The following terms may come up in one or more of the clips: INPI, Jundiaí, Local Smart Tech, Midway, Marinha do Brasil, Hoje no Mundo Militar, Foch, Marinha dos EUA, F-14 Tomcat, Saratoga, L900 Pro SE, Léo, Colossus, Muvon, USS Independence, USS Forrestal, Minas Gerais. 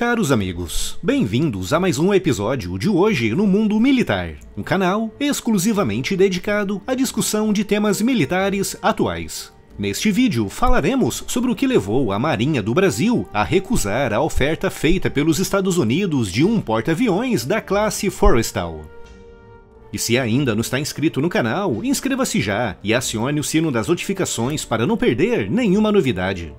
caros amigos, bem-vindos a mais um episódio de Hoje no Mundo Militar, um canal exclusivamente dedicado à discussão de temas militares atuais. Neste vídeo falaremos sobre o que levou a Marinha do Brasil a recusar a oferta feita pelos Estados Unidos de um porta-aviões da classe Forrestal. E se ainda não está inscrito no canal, inscreva-se já e acione o sino das notificações para não perder nenhuma novidade.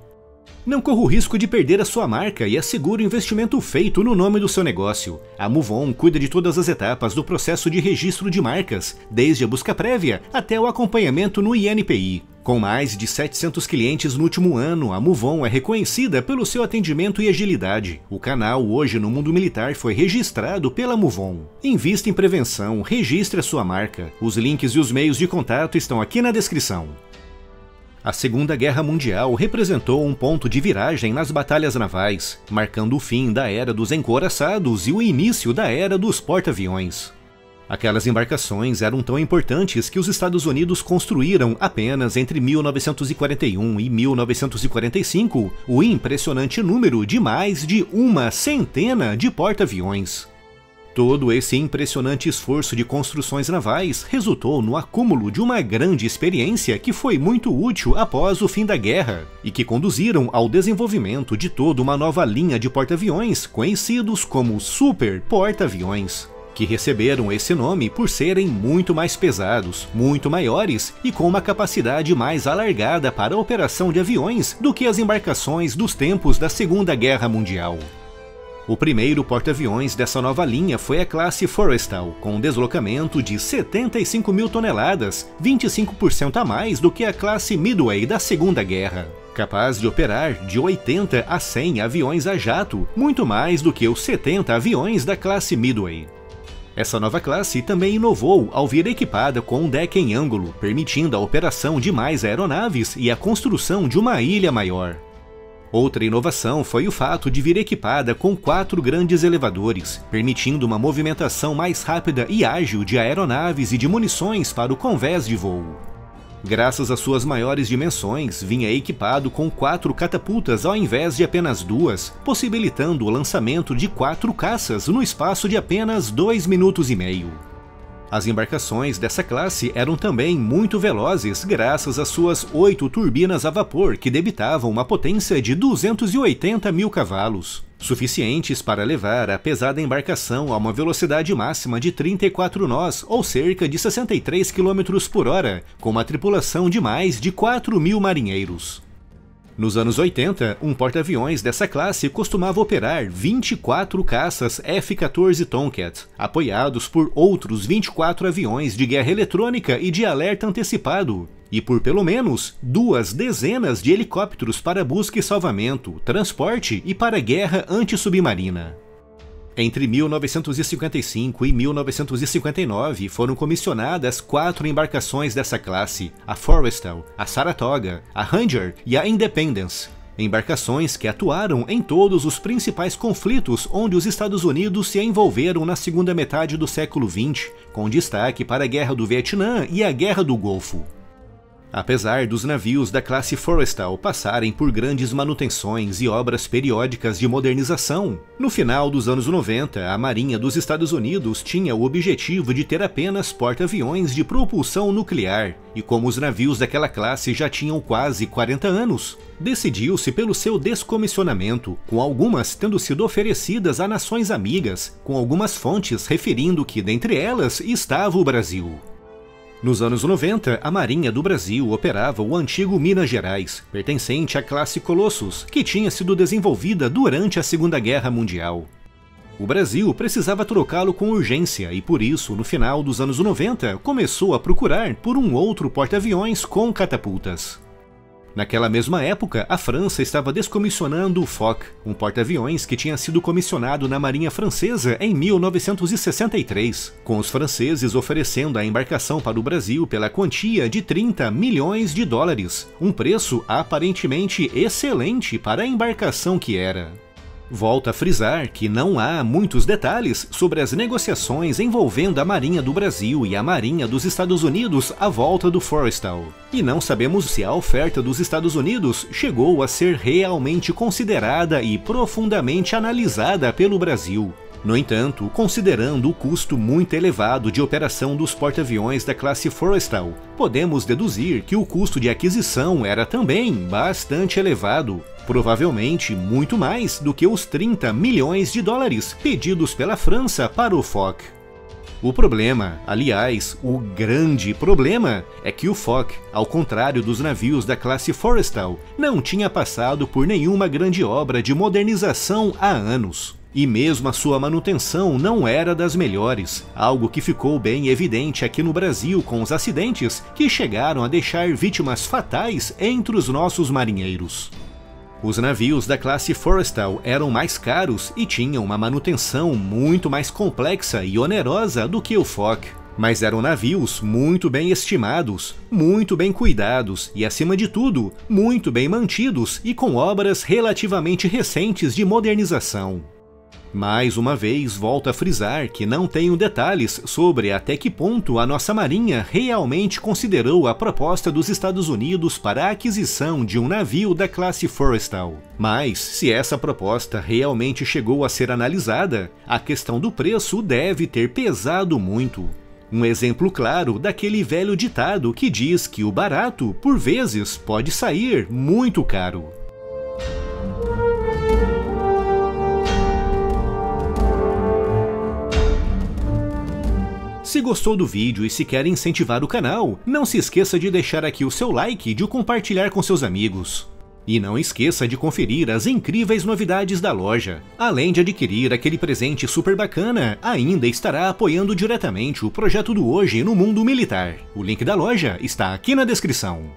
Não corra o risco de perder a sua marca e assegure o investimento feito no nome do seu negócio. A Muvon cuida de todas as etapas do processo de registro de marcas, desde a busca prévia até o acompanhamento no INPI. Com mais de 700 clientes no último ano, a Muvon é reconhecida pelo seu atendimento e agilidade. O canal Hoje no Mundo Militar foi registrado pela Muvon. Invista em prevenção, registre a sua marca. Os links e os meios de contato estão aqui na descrição. A Segunda Guerra Mundial representou um ponto de viragem nas batalhas navais, marcando o fim da Era dos Encouraçados e o início da Era dos Porta-Aviões. Aquelas embarcações eram tão importantes que os Estados Unidos construíram apenas entre 1941 e 1945 o impressionante número de mais de uma centena de porta-aviões. Todo esse impressionante esforço de construções navais resultou no acúmulo de uma grande experiência que foi muito útil após o fim da guerra e que conduziram ao desenvolvimento de toda uma nova linha de porta-aviões conhecidos como super porta-aviões, que receberam esse nome por serem muito mais pesados, muito maiores e com uma capacidade mais alargada para a operação de aviões do que as embarcações dos tempos da Segunda Guerra Mundial. O primeiro porta-aviões dessa nova linha foi a classe Forrestal, com um deslocamento de 75 mil toneladas, 25% a mais do que a classe Midway da Segunda Guerra, capaz de operar de 80 a 100 aviões a jato, muito mais do que os 70 aviões da classe Midway. Essa nova classe também inovou ao vir equipada com um deck em ângulo, permitindo a operação de mais aeronaves e a construção de uma ilha maior. Outra inovação foi o fato de vir equipada com 4 grandes elevadores, permitindo uma movimentação mais rápida e ágil de aeronaves e de munições para o convés de voo. Graças às suas maiores dimensões, vinha equipado com 4 catapultas ao invés de apenas 2, possibilitando o lançamento de 4 caças no espaço de apenas 2 minutos e meio. As embarcações dessa classe eram também muito velozes graças às suas 8 turbinas a vapor que debitavam uma potência de 280 mil cavalos, suficientes para levar a pesada embarcação a uma velocidade máxima de 34 nós ou cerca de 63 km por hora, com uma tripulação de mais de 4 mil marinheiros. Nos anos 80, um porta-aviões dessa classe costumava operar 24 caças F-14 Tomcat, apoiados por outros 24 aviões de guerra eletrônica e de alerta antecipado, e por pelo menos 2 dezenas de helicópteros para busca e salvamento, transporte e para guerra antissubmarina. Entre 1955 e 1959 foram comissionadas 4 embarcações dessa classe, a Forrestal, a Saratoga, a Ranger e a Independence, embarcações que atuaram em todos os principais conflitos onde os Estados Unidos se envolveram na segunda metade do século XX, com destaque para a Guerra do Vietnã e a Guerra do Golfo. Apesar dos navios da classe Forrestal passarem por grandes manutenções e obras periódicas de modernização, no final dos anos 90, a Marinha dos Estados Unidos tinha o objetivo de ter apenas porta-aviões de propulsão nuclear, e como os navios daquela classe já tinham quase 40 anos, decidiu-se pelo seu descomissionamento, com algumas tendo sido oferecidas a nações amigas, com algumas fontes referindo que dentre elas estava o Brasil. Nos anos 90, a Marinha do Brasil operava o antigo Minas Gerais, pertencente à classe Colossus, que tinha sido desenvolvida durante a Segunda Guerra Mundial. O Brasil precisava trocá-lo com urgência e, por isso, no final dos anos 90, começou a procurar por um outro porta-aviões com catapultas. Naquela mesma época, a França estava descomissionando o Foch, um porta-aviões que tinha sido comissionado na Marinha Francesa em 1963, com os franceses oferecendo a embarcação para o Brasil pela quantia de 30 milhões de dólares, um preço aparentemente excelente para a embarcação que era. Volto a frisar que não há muitos detalhes sobre as negociações envolvendo a Marinha do Brasil e a Marinha dos Estados Unidos à volta do Forrestal. E não sabemos se a oferta dos Estados Unidos chegou a ser realmente considerada e profundamente analisada pelo Brasil. No entanto, considerando o custo muito elevado de operação dos porta-aviões da classe Forrestal, podemos deduzir que o custo de aquisição era também bastante elevado, provavelmente muito mais do que os US$ 30 milhões pedidos pela França para o Foch. O problema, aliás, o grande problema, é que o Foch, ao contrário dos navios da classe Forrestal, não tinha passado por nenhuma grande obra de modernização há anos. E mesmo a sua manutenção não era das melhores, algo que ficou bem evidente aqui no Brasil com os acidentes que chegaram a deixar vítimas fatais entre os nossos marinheiros. Os navios da classe Forrestal eram mais caros e tinham uma manutenção muito mais complexa e onerosa do que o Foch, mas eram navios muito bem estimados, muito bem cuidados e, acima de tudo, muito bem mantidos e com obras relativamente recentes de modernização. Mais uma vez, volto a frisar que não tenho detalhes sobre até que ponto a nossa Marinha realmente considerou a proposta dos Estados Unidos para a aquisição de um navio da classe Forrestal. Mas, se essa proposta realmente chegou a ser analisada, a questão do preço deve ter pesado muito. Um exemplo claro daquele velho ditado que diz que o barato, por vezes, pode sair muito caro. Se gostou do vídeo e se quer incentivar o canal, não se esqueça de deixar aqui o seu like e de o compartilhar com seus amigos. E não esqueça de conferir as incríveis novidades da loja. Além de adquirir aquele presente super bacana, ainda estará apoiando diretamente o projeto do Hoje no Mundo Militar. O link da loja está aqui na descrição.